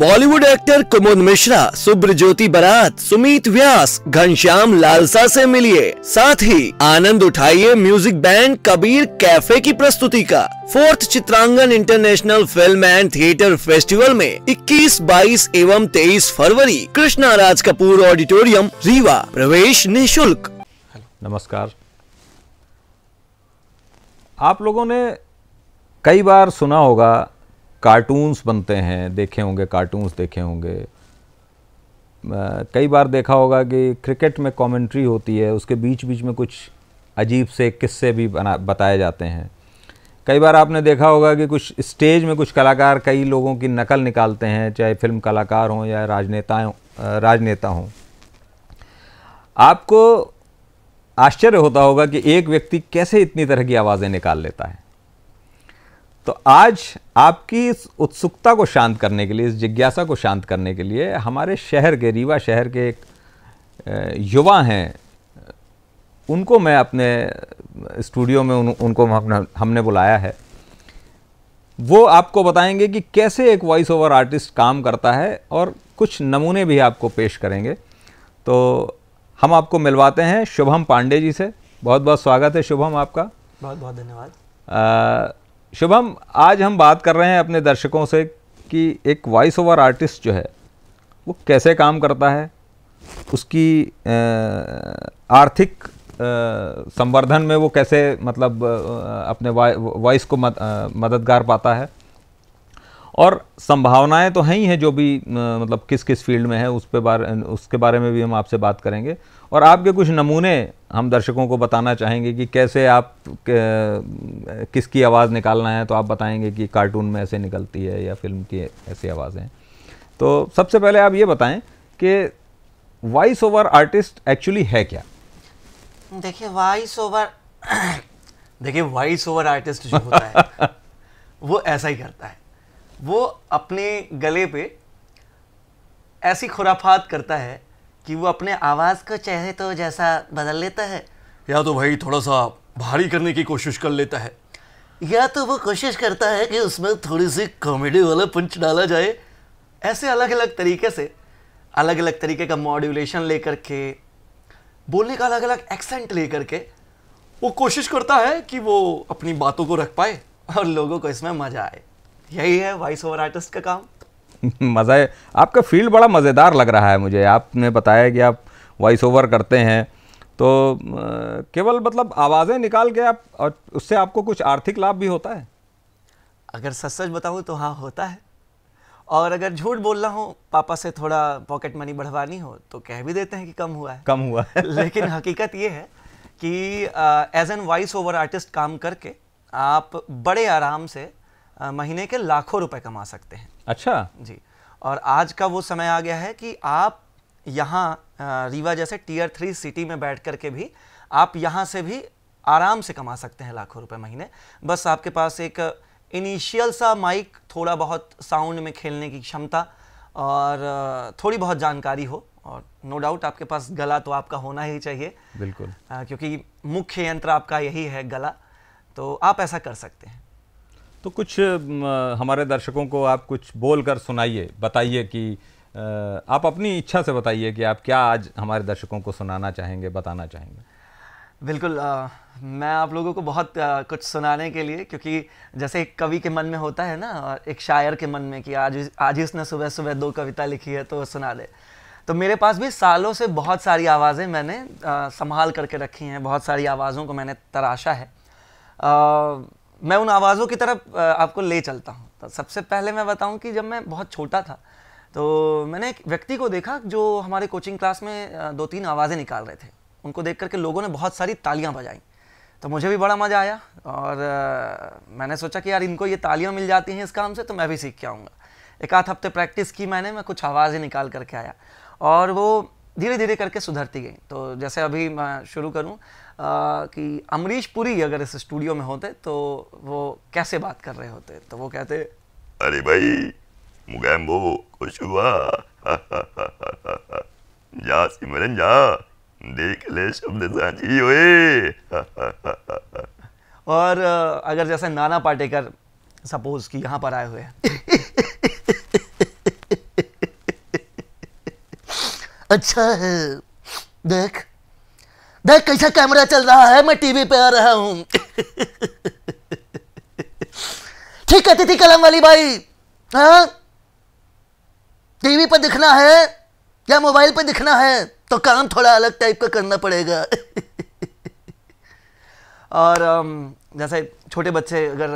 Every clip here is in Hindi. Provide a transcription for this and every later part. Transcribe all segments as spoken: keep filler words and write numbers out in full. बॉलीवुड एक्टर कुमुद मिश्रा, सुब्रज्योति बरात, सुमित व्यास, घनश्याम लालसा से मिलिए, साथ ही आनंद उठाइए म्यूजिक बैंड कबीर कैफे की प्रस्तुति का। Fourth Chitrangan international film and theatre festival में इक्कीस, बाईस एवं तेईस फरवरी कृष्णा राज कपूर ऑडिटोरियम रीवा, प्रवेश निःशुल्क। नमस्कार। आप लोगों ने कई बार सुना होगा कार्टून्स बनते हैं, देखे होंगे कार्टून्स देखे होंगे, कई बार देखा होगा कि क्रिकेट में कमेंट्री होती है, उसके बीच बीच में कुछ अजीब से किस्से भी बना बताए जाते हैं। कई बार आपने देखा होगा कि कुछ स्टेज में कुछ कलाकार कई लोगों की नकल निकालते हैं, चाहे फिल्म कलाकार हों या राजनेता राजनेता हों। आपको आश्चर्य होता होगा कि एक व्यक्ति कैसे इतनी तरह की आवाज़ें निकाल लेता है। तो आज आपकी इस उत्सुकता को शांत करने के लिए, इस जिज्ञासा को शांत करने के लिए हमारे शहर के, रीवा शहर के एक युवा हैं, उनको मैं अपने स्टूडियो में उन, उनको हम, हमने बुलाया है। वो आपको बताएंगे कि कैसे एक वॉइस ओवर आर्टिस्ट काम करता है और कुछ नमूने भी आपको पेश करेंगे। तो हम आपको मिलवाते हैं शुभम पांडे जी से। बहुत बहुत स्वागत है शुभम आपका। बहुत बहुत धन्यवाद। शुभम, आज हम बात कर रहे हैं अपने दर्शकों से कि एक वॉइस ओवर आर्टिस्ट जो है वो कैसे काम करता है, उसकी आर्थिक संवर्धन में वो कैसे मतलब अपने वॉइस को मद, मददगार पाता है, और संभावनाएं तो हैं ही हैं जो भी मतलब किस किस फील्ड में है उस पे बारे उसके बारे में भी हम आपसे बात करेंगे। और आपके कुछ नमूने हम दर्शकों को बताना चाहेंगे कि कैसे आप किसकी आवाज़ निकालना है, तो आप बताएंगे कि कार्टून में ऐसे निकलती है या फिल्म की ऐसी आवाज़ें। तो सबसे पहले आप ये बताएं कि वॉइस ओवर आर्टिस्ट एक्चुअली है क्या। देखिए वॉइस ओवर देखिए वॉइस ओवर आर्टिस्ट जो होता है वो ऐसा ही करता है। वो अपने गले पे ऐसी खुराफात करता है कि वो अपने आवाज़ को चाहे तो जैसा बदल लेता है, या तो भाई थोड़ा सा भारी करने की कोशिश कर लेता है, या तो वो कोशिश करता है कि उसमें थोड़ी सी कॉमेडी वाला पंच डाला जाए। ऐसे अलग अलग तरीके से अलग अलग तरीके का मॉड्यूलेशन लेकर के, बोलने का अलग अलग एक्सेंट लेकर के वो कोशिश करता है कि वो अपनी बातों को रख पाए और लोगों को इसमें मज़ा आए। यही है वॉइस ओवर आर्टिस्ट का काम। मज़ा है। आपका फील्ड बड़ा मज़ेदार लग रहा है मुझे। आपने बताया कि आप वॉइस ओवर करते हैं, तो केवल मतलब आवाज़ें निकाल के आप, और उससे आपको कुछ आर्थिक लाभ भी होता है। अगर सच सच बताऊँ तो हाँ होता है, और अगर झूठ बोलना हो, पापा से थोड़ा पॉकेट मनी बढ़वानी हो, तो कह भी देते हैं कि कम हुआ है कम हुआ है लेकिन हकीकत ये है कि as an voice over artist काम करके आप बड़े आराम से महीने के लाखों रुपए कमा सकते हैं। अच्छा जी। और आज का वो समय आ गया है कि आप यहाँ रीवा जैसे टीयर थ्री सिटी में बैठ कर के भी आप यहाँ से भी आराम से कमा सकते हैं लाखों रुपए महीने। बस आपके पास एक इनिशियल सा माइक, थोड़ा बहुत साउंड में खेलने की क्षमता और थोड़ी बहुत जानकारी हो, और नो डाउट आपके पास गला तो आपका होना ही चाहिए। बिल्कुल। आ, क्योंकि मुख्य यंत्र आपका यही है गला, तो आप ऐसा कर सकते हैं। तो कुछ हमारे दर्शकों को आप कुछ बोलकर सुनाइए, बताइए कि आप अपनी इच्छा से बताइए कि आप क्या आज हमारे दर्शकों को सुनाना चाहेंगे, बताना चाहेंगे। बिल्कुल। आ, मैं आप लोगों को बहुत आ, कुछ सुनाने के लिए, क्योंकि जैसे एक कवि के मन में होता है ना, और एक शायर के मन में कि आज आज इसने सुबह सुबह दो कविता लिखी है तो सुना दे, तो मेरे पास भी सालों से बहुत सारी आवाज़ें मैंने आ, संभाल करके रखी हैं। बहुत सारी आवाज़ों को मैंने तराशा है। आ, मैं उन आवाज़ों की तरफ आपको ले चलता हूँ। तो सबसे पहले मैं बताऊँ कि जब मैं बहुत छोटा था तो मैंने एक व्यक्ति को देखा जो हमारे कोचिंग क्लास में दो तीन आवाज़ें निकाल रहे थे। उनको देख करके लोगों ने बहुत सारी तालियाँ बजाईं, तो मुझे भी बड़ा मज़ा आया, और मैंने सोचा कि यार इनको ये तालियाँ मिल जाती हैं इस काम से, तो मैं भी सीख के आऊँगा। एक आध हफ्ते प्रैक्टिस की मैंने, मैं कुछ आवाज़ें निकाल करके आया, और वो धीरे धीरे करके सुधरती गई। तो जैसे अभी मैं शुरू करूँ कि अमरीश पुरी अगर इस स्टूडियो में होते तो वो कैसे बात कर रहे होते, तो वो कहते अरे भाई मुगैम्बो खुश हुआ हा, हा, हा, हा, हा, जा सिमरन जा देख ले शब्द सांची होए। और अगर जैसे नाना पाटेकर सपोज कि यहाँ पर आए हुए हैं अच्छा है। देख देख कैसा कैमरा चल रहा है, मैं टीवी पे आ रहा हूँ। ठीक कहती थी कलम वाली भाई, हाँ टीवी पर दिखना है या मोबाइल पर दिखना है तो काम थोड़ा अलग टाइप का करना पड़ेगा। और जैसे छोटे बच्चे अगर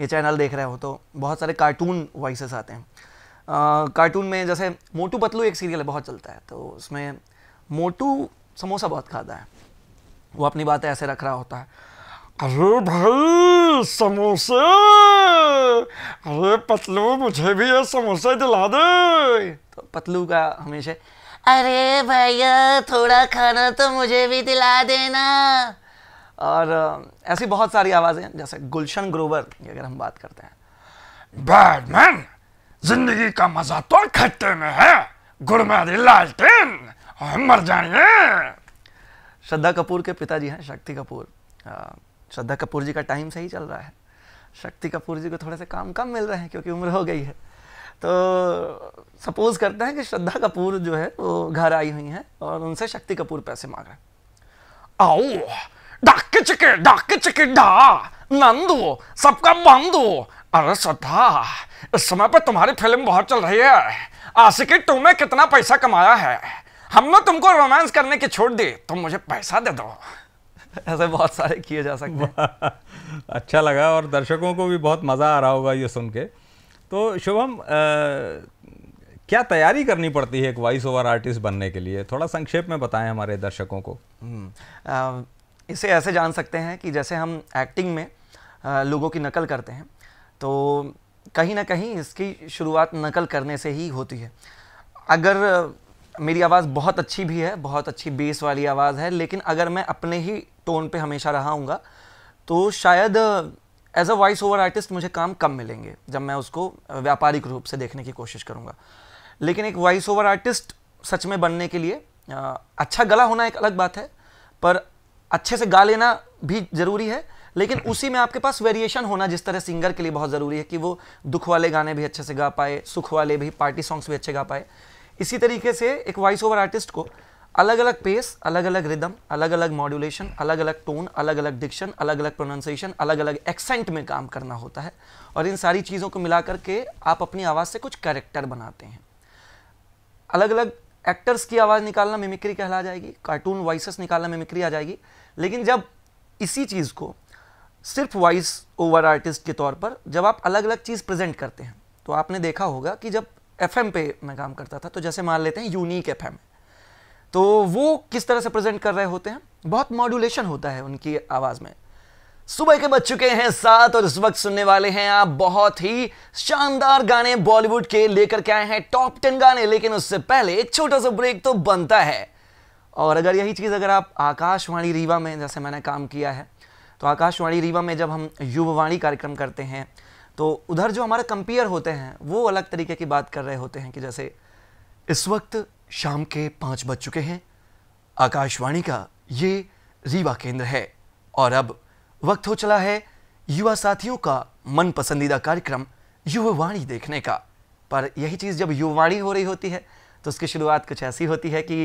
ये चैनल देख रहे हो तो बहुत सारे कार्टून वॉइसेस आते हैं। आ, कार्टून में जैसे मोटू पतलू एक सीरियल बहुत चलता है, तो उसमें मोटू समोसा बहुत खाता है। वो अपनी बातें ऐसे रख रहा होता है, अरे भाई समोसे, अरे पतलू मुझे भी ये समोसे दिला दे। तो पतलू का हमेशा, अरे भैया थोड़ा खाना तो मुझे भी दिला देना। और ऐसी बहुत सारी आवाज़ें, जैसे गुलशन ग्रोवर की अगर हम बात करते हैं, बैडमैन जिंदगी का मजा तो खट्टे में है, गुड़मारी लालटेन और मर जाइए। श्रद्धा कपूर के पिताजी हैं शक्ति कपूर। श्रद्धा कपूर जी का टाइम सही चल रहा है, शक्ति कपूर जी को थोड़े से काम कम मिल रहे हैं क्योंकि उम्र हो गई है। तो सपोज करते हैं कि श्रद्धा कपूर जो है वो घर आई हुई हैं और उनसे शक्ति कपूर पैसे मांग रहे हैं। आओ डाके चिके डाके चिके डा नंदू सबका बंदू, अरे श्रद्धा इस समय पर तुम्हारी फिल्म बहुत चल रही है, आशिकी टू में कितना पैसा कमाया है, हमने तुमको रोमांस करने की छूट दी, तुम मुझे पैसा दे दो। ऐसे बहुत सारे किए जा सकते हैं। अच्छा लगा और दर्शकों को भी बहुत मज़ा आ रहा होगा ये सुन के। तो शुभम, क्या तैयारी करनी पड़ती है एक वॉइस ओवर आर्टिस्ट बनने के लिए, थोड़ा संक्षेप में बताएं हमारे दर्शकों को। इसे ऐसे जान सकते हैं कि जैसे हम एक्टिंग में लोगों की नकल करते हैं, तो कहीं ना कहीं इसकी शुरुआत नकल करने से ही होती है। अगर मेरी आवाज़ बहुत अच्छी भी है, बहुत अच्छी बेस वाली आवाज़ है, लेकिन अगर मैं अपने ही टोन पे हमेशा रहाऊँगा तो शायद as a voice over artist मुझे काम कम मिलेंगे जब मैं उसको व्यापारिक रूप से देखने की कोशिश करूँगा। लेकिन एक वॉइस ओवर आर्टिस्ट सच में बनने के लिए अच्छा गला होना एक अलग बात है, पर अच्छे से गा लेना भी ज़रूरी है, लेकिन उसी में आपके पास वेरिएशन होना जिस तरह सिंगर के लिए बहुत ज़रूरी है कि वो दुख वाले गाने भी अच्छे से गा पाए, सुख वाले भी, पार्टी सॉन्ग्स भी अच्छे गा पाए, इसी तरीके से एक वॉइस ओवर आर्टिस्ट को अलग अलग पेस, अलग अलग रिदम, अलग अलग मॉड्यूलेशन, अलग अलग टोन, अलग अलग डिक्शन, अलग अलग प्रोनाउंसिएशन, अलग अलग एक्सेंट में काम करना होता है। और इन सारी चीज़ों को मिला करके आप अपनी आवाज़ से कुछ कैरेक्टर बनाते हैं। अलग अलग एक्टर्स की आवाज़ निकालना मिमिक्री कहला जाएगी, कार्टून वॉइसेस निकालना मिमिक्री आ जाएगी। लेकिन जब इसी चीज़ को सिर्फ वॉइस ओवर आर्टिस्ट के तौर पर जब आप अलग अलग चीज़ प्रेजेंट करते हैं, तो आपने देखा होगा कि जब एफएम पे मैं काम करता था, तो जैसे मान लेते हैं यूनिक एफएम, तो वो किस तरह से प्रेजेंट कर रहे होते हैं, बहुत मॉड्यूलेशन होता है उनकी आवाज़ में। सुबह के बज चुके हैं सात और इस वक्त सुनने वाले हैं आप बहुत ही शानदार गाने बॉलीवुड के, लेकर के आए हैं टॉप टेन गाने। लेकिन उससे पहले एक छोटा सा ब्रेक तो बनता है। और अगर यही चीज़ अगर आप आकाशवाणी रीवा में, जैसे मैंने काम किया है, तो आकाशवाणी रीवा में जब हम युवावाणी कार्यक्रम करते हैं तो उधर जो हमारे कंपेयर होते हैं वो अलग तरीके की बात कर रहे होते हैं कि जैसे इस वक्त शाम के पाँच बज चुके हैं, आकाशवाणी का ये रीवा केंद्र है और अब वक्त हो चला है युवा साथियों का मन पसंदीदा कार्यक्रम युवावाणी देखने का। पर यही चीज़ जब युवावाणी हो रही होती है तो उसकी शुरुआत कुछ ऐसी होती है कि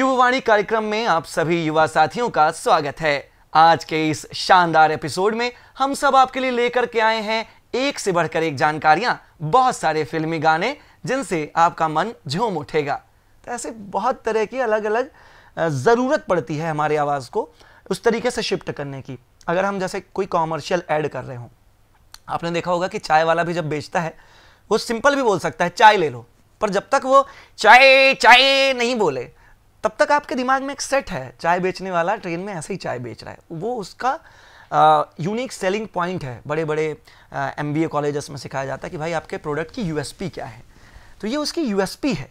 युवावाणी कार्यक्रम में आप सभी युवा साथियों का स्वागत है। आज के इस शानदार एपिसोड में हम सब आपके लिए लेकर के आए हैं एक से बढ़कर एक जानकारियां, बहुत सारे फिल्मी गाने जिनसे आपका मन झूम उठेगा। तो ऐसे बहुत तरह की अलग अलग ज़रूरत पड़ती है हमारी आवाज़ को उस तरीके से शिफ्ट करने की। अगर हम जैसे कोई कॉमर्शियल ऐड कर रहे हों, आपने देखा होगा कि चाय वाला भी जब बेचता है वो सिंपल भी बोल सकता है चाय ले लो, पर जब तक वो चाय चाय नहीं बोले तब तक आपके दिमाग में एक सेट है चाय बेचने वाला ट्रेन में ऐसे ही चाय बेच रहा है। वो उसका आ, यूनिक सेलिंग पॉइंट है। बड़े बड़े एम बी ए कॉलेजेस में सिखाया जाता है कि भाई आपके प्रोडक्ट की यू एस पी क्या है, तो ये उसकी यू एस पी है।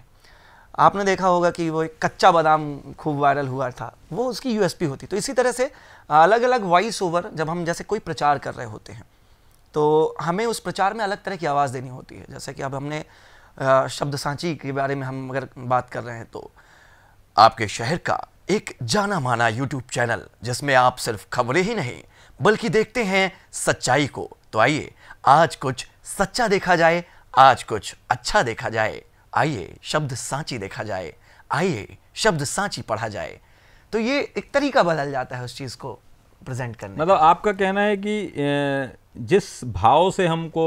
आपने देखा होगा कि वो एक कच्चा बादाम खूब वायरल हुआ था, वो उसकी यूएसपी होती। तो इसी तरह से अलग अलग वॉइस ओवर जब हम जैसे कोई प्रचार कर रहे होते हैं तो हमें उस प्रचार में अलग तरह की आवाज़ देनी होती है। जैसे कि अब हमने शब्द सांची के बारे में हम अगर बात कर रहे हैं तो आपके शहर का एक जाना माना यूट्यूब चैनल जिसमें आप सिर्फ खबरें ही नहीं बल्कि देखते हैं सच्चाई को, तो आइए आज कुछ सच्चा देखा जाए, आज कुछ अच्छा देखा जाए, आइए शब्द सांची देखा जाए। आइए शब्द सांची पढ़ा जाए, तो ये एक तरीका बदल जाता है उस चीज़ को प्रेजेंट करने। मतलब आपका कहना है कि जिस भाव से हमको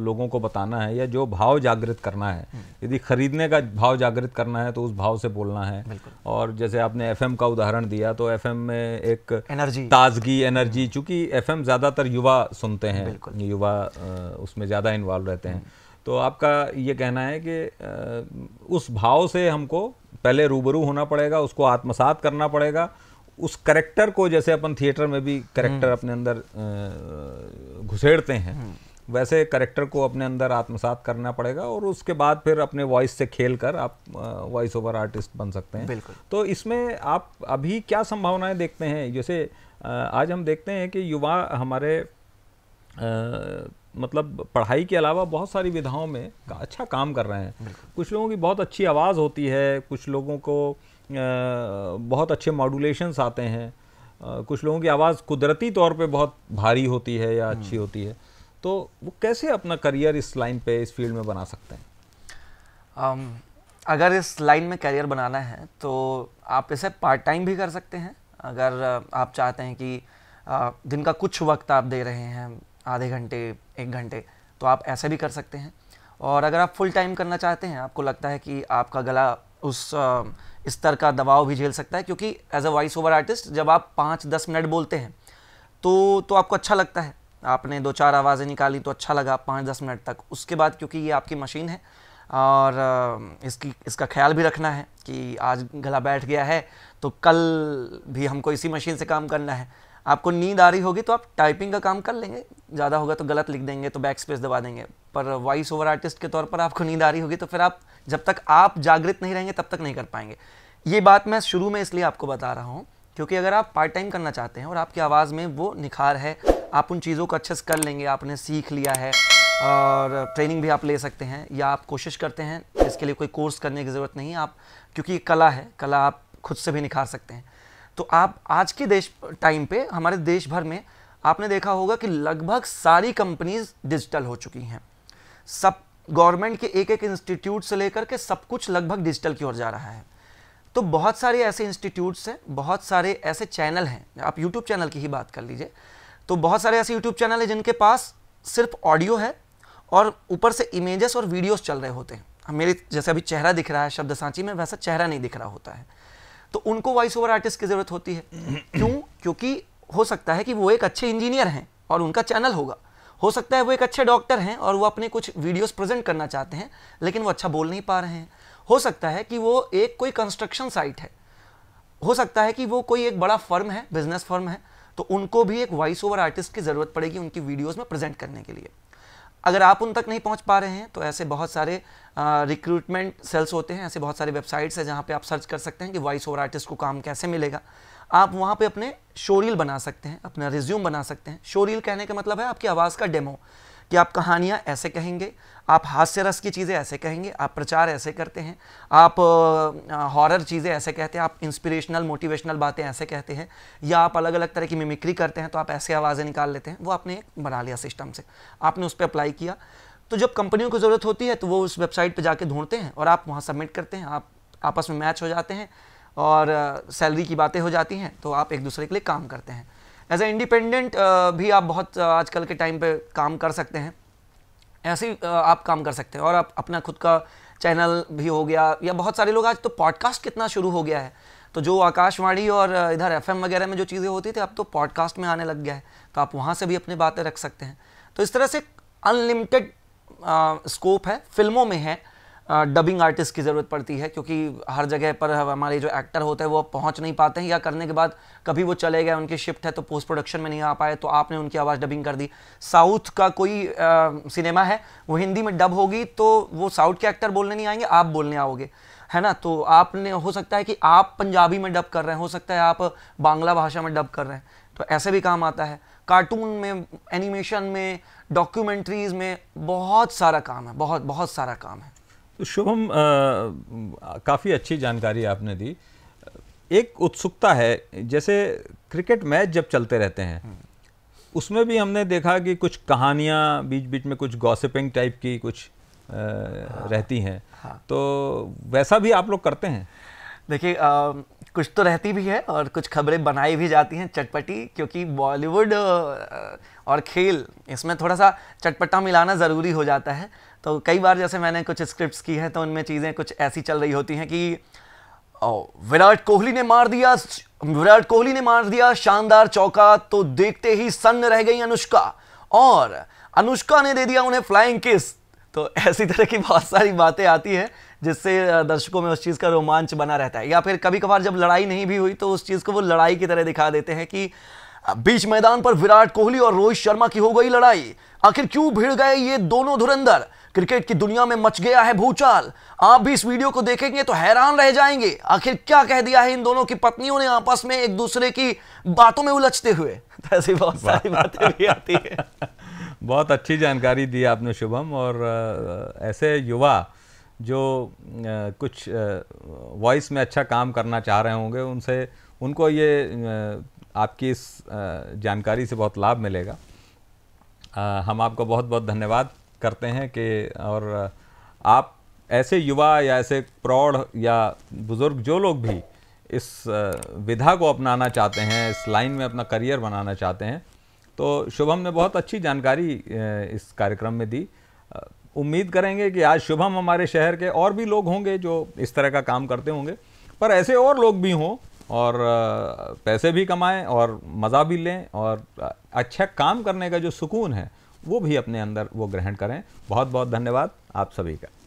लोगों को बताना है या जो भाव जागृत करना है, यदि खरीदने का भाव जागृत करना है तो उस भाव से बोलना है। और जैसे आपने एफएम का उदाहरण दिया, तो एफएम में एक एनर्जी, ताजगी, एनर्जी, चूँकि एफएम ज़्यादातर युवा सुनते हैं, युवा उसमें ज़्यादा इन्वॉल्व रहते हैं, तो आपका ये कहना है कि उस भाव से हमको पहले रूबरू होना पड़ेगा, उसको आत्मसात करना पड़ेगा, उस करेक्टर को, जैसे अपन थिएटर में भी करेक्टर अपने अंदर घुसेड़ते हैं, वैसे करेक्टर को अपने अंदर आत्मसात करना पड़ेगा और उसके बाद फिर अपने वॉइस से खेलकर आप वॉइस ओवर आर्टिस्ट बन सकते हैं। तो इसमें आप अभी क्या संभावनाएं देखते हैं? जैसे आज हम देखते हैं कि युवा हमारे आ, मतलब पढ़ाई के अलावा बहुत सारी विधाओं में का अच्छा काम कर रहे हैं। कुछ लोगों की बहुत अच्छी आवाज़ होती है, कुछ लोगों को बहुत अच्छे मॉड्यूलेशंस आते हैं, कुछ लोगों की आवाज़ कुदरती तौर पे बहुत भारी होती है या अच्छी होती है, तो वो कैसे अपना करियर इस लाइन पे, इस फील्ड में बना सकते हैं? um, अगर इस लाइन में करियर बनाना है तो आप इसे पार्ट टाइम भी कर सकते हैं। अगर आप चाहते हैं कि दिन का कुछ वक्त आप दे रहे हैं, आधे घंटे, एक घंटे, तो आप ऐसे भी कर सकते हैं। और अगर आप फुल टाइम करना चाहते हैं, आपको लगता है कि आपका गला उस स्तर का दबाव भी झेल सकता है, क्योंकि as a voice over artist जब आप पाँच दस मिनट बोलते हैं तो तो आपको अच्छा लगता है, आपने दो चार आवाज़ें निकाली तो अच्छा लगा पाँच दस मिनट तक। उसके बाद क्योंकि ये आपकी मशीन है और इसकी इसका ख्याल भी रखना है कि आज गला बैठ गया है तो कल भी हमको इसी मशीन से काम करना है। आपको नींद आ रही होगी तो आप टाइपिंग का काम कर लेंगे, ज़्यादा होगा तो गलत लिख देंगे तो बैक स्पेस दबा देंगे, पर वॉइस ओवर आर्टिस्ट के तौर पर आपको नींद आ रही होगी तो फिर आप, जब तक आप जागृत नहीं रहेंगे तब तक नहीं कर पाएंगे। ये बात मैं शुरू में इसलिए आपको बता रहा हूँ क्योंकि अगर आप पार्ट टाइम करना चाहते हैं और आपकी आवाज़ में वो निखार है, आप उन चीज़ों को अच्छे से कर लेंगे, आपने सीख लिया है और ट्रेनिंग भी आप ले सकते हैं, या आप कोशिश करते हैं, इसके लिए कोई कोर्स करने की ज़रूरत नहीं है, आप क्योंकि ये कला है, कला आप खुद से भी निखार सकते हैं। तो आप आज के देश टाइम पे, हमारे देश भर में आपने देखा होगा कि लगभग सारी कंपनीज़ डिजिटल हो चुकी हैं, सब गवर्नमेंट के एक एक इंस्टीट्यूट से लेकर के सब कुछ लगभग डिजिटल की ओर जा रहा है। तो बहुत सारे ऐसे इंस्टीट्यूट्स हैं, बहुत सारे ऐसे चैनल हैं, आप यूट्यूब चैनल की ही बात कर लीजिए, तो बहुत सारे ऐसे यूट्यूब चैनल हैं जिनके पास सिर्फ ऑडियो है और ऊपर से इमेजेस और वीडियोज़ चल रहे होते हैं। मेरे जैसे अभी चेहरा दिख रहा है शब्द सांची में, वैसा चेहरा नहीं दिख रहा होता है, तो उनको वॉइस ओवर आर्टिस्ट की ज़रूरत होती है। क्यों? क्योंकि हो सकता है कि वो एक अच्छे इंजीनियर हैं और उनका चैनल होगा, हो सकता है वो एक अच्छे डॉक्टर हैं और वो अपने कुछ वीडियोस प्रेजेंट करना चाहते हैं लेकिन वो अच्छा बोल नहीं पा रहे हैं, हो सकता है कि वो एक कोई कंस्ट्रक्शन साइट है, हो सकता है कि वो कोई एक बड़ा फर्म है, बिजनेस फर्म है, तो उनको भी एक वॉइस ओवर आर्टिस्ट की ज़रूरत पड़ेगी उनकी वीडियोज़ में प्रेजेंट करने के लिए। अगर आप उन तक नहीं पहुंच पा रहे हैं तो ऐसे बहुत सारे रिक्रूटमेंट सेल्स होते हैं, ऐसे बहुत सारे वेबसाइट्स हैं जहां पे आप सर्च कर सकते हैं कि वॉइस ओवर आर्टिस्ट को काम कैसे मिलेगा। आप वहां पे अपने शोरील बना सकते हैं, अपना रिज्यूम बना सकते हैं। शोरील कहने का मतलब है आपकी आवाज़ का डेमो, कि आप कहानियाँ ऐसे कहेंगे, आप हास्य रस की चीज़ें ऐसे कहेंगे, आप प्रचार ऐसे करते हैं, आप हॉरर चीज़ें ऐसे कहते हैं, आप इंस्पिरेशनल मोटिवेशनल बातें ऐसे कहते हैं, या आप अलग अलग तरह की मिमिक्री करते हैं तो आप ऐसे आवाज़ें निकाल लेते हैं। वो आपने एक बना लिया सिस्टम से, आपने उस पर अप्लाई किया, तो जब कंपनियों को ज़रूरत होती है तो वो उस वेबसाइट पर जाके ढूंढते हैं और आप वहाँ सबमिट करते हैं, आप आपस में मैच हो जाते हैं और सैलरी की बातें हो जाती हैं, तो आप एक दूसरे के लिए काम करते हैं। एज ए इंडिपेंडेंट भी आप बहुत आजकल के टाइम पे काम कर सकते हैं, ऐसे ही आप काम कर सकते हैं। और आप अपना खुद का चैनल भी हो गया, या बहुत सारे लोग आज तो पॉडकास्ट कितना शुरू हो गया है, तो जो आकाशवाणी और इधर एफएम वगैरह में जो चीज़ें होती थी अब तो पॉडकास्ट में आने लग गया है, तो आप वहाँ से भी अपनी बातें रख सकते हैं। तो इस तरह से अनलिमिटेड स्कोप है। फिल्मों में है, डबिंग आर्टिस्ट की ज़रूरत पड़ती है क्योंकि हर जगह पर हमारे जो एक्टर होते हैं वो पहुंच नहीं पाते हैं, या करने के बाद कभी वो चले गए, उनकी शिफ्ट है तो पोस्ट प्रोडक्शन में नहीं आ पाए, तो आपने उनकी आवाज़ डबिंग कर दी। साउथ का कोई आ, सिनेमा है, वो हिंदी में डब होगी तो वो साउथ के एक्टर बोलने नहीं आएंगे, आप बोलने आओगे, है ना। तो आपने, हो सकता है कि आप पंजाबी में डब कर रहे हैं, हो सकता है आप बांग्ला भाषा में डब कर रहे हैं, तो ऐसे भी काम आता है। कार्टून में, एनिमेशन में, डॉक्यूमेंट्रीज़ में बहुत सारा काम है, बहुत बहुत सारा काम है। तो शुभम, काफ़ी अच्छी जानकारी आपने दी। एक उत्सुकता है, जैसे क्रिकेट मैच जब चलते रहते हैं उसमें भी हमने देखा कि कुछ कहानियाँ, बीच बीच में कुछ गॉसिपिंग टाइप की कुछ आ, हाँ, रहती हैं। हाँ, तो वैसा भी आप लोग करते हैं? देखिए कुछ तो रहती भी है और कुछ खबरें बनाई भी जाती हैं चटपटी, क्योंकि बॉलीवुड और खेल इसमें थोड़ा सा चटपटा मिलाना ज़रूरी हो जाता है। तो कई बार जैसे मैंने कुछ स्क्रिप्ट्स की हैं तो उनमें चीज़ें कुछ ऐसी चल रही होती हैं कि विराट कोहली ने मार दिया विराट कोहली ने मार दिया शानदार चौका, तो देखते ही सन्न रह गई अनुष्का, और अनुष्का ने दे दिया उन्हें फ्लाइंग किस। तो ऐसी तरह की बहुत सारी बातें आती हैं जिससे दर्शकों में उस चीज़ का रोमांच बना रहता है। या फिर कभी कभार जब लड़ाई नहीं भी हुई तो उस चीज़ को वो लड़ाई की तरह दिखा देते हैं कि बीच मैदान पर विराट कोहली और रोहित शर्मा की हो गई लड़ाई, आखिर क्यों भिड़ गए ये दोनों धुरंधर, क्रिकेट की दुनिया में मच गया है भूचाल। आप भी इस वीडियो को देखेंगे तो हैरान रह जाएंगे, आखिर क्या कह दिया है इन दोनों की पत्नियों ने आपस में एक दूसरे की बातों में उलझते हुए। तो ऐसी बहुत सारी बातें भी आती है। बहुत अच्छी जानकारी दी आपने शुभम, और ऐसे युवा जो कुछ वॉइस में अच्छा काम करना चाह रहे होंगे उनसे उनको ये आपकी इस जानकारी से बहुत लाभ मिलेगा। हम आपको बहुत बहुत धन्यवाद करते हैं कि और आप ऐसे युवा या ऐसे प्रौढ़ या बुज़ुर्ग जो लोग भी इस विधा को अपनाना चाहते हैं, इस लाइन में अपना करियर बनाना चाहते हैं, तो शुभम ने बहुत अच्छी जानकारी इस कार्यक्रम में दी। उम्मीद करेंगे कि आज शुभम हमारे शहर के और भी लोग होंगे जो इस तरह का काम करते होंगे, पर ऐसे और लोग भी हों और पैसे भी कमाएं और मज़ा भी लें और अच्छा काम करने का जो सुकून है वो भी अपने अंदर वो ग्रहण करें। बहुत बहुत धन्यवाद आप सभी का।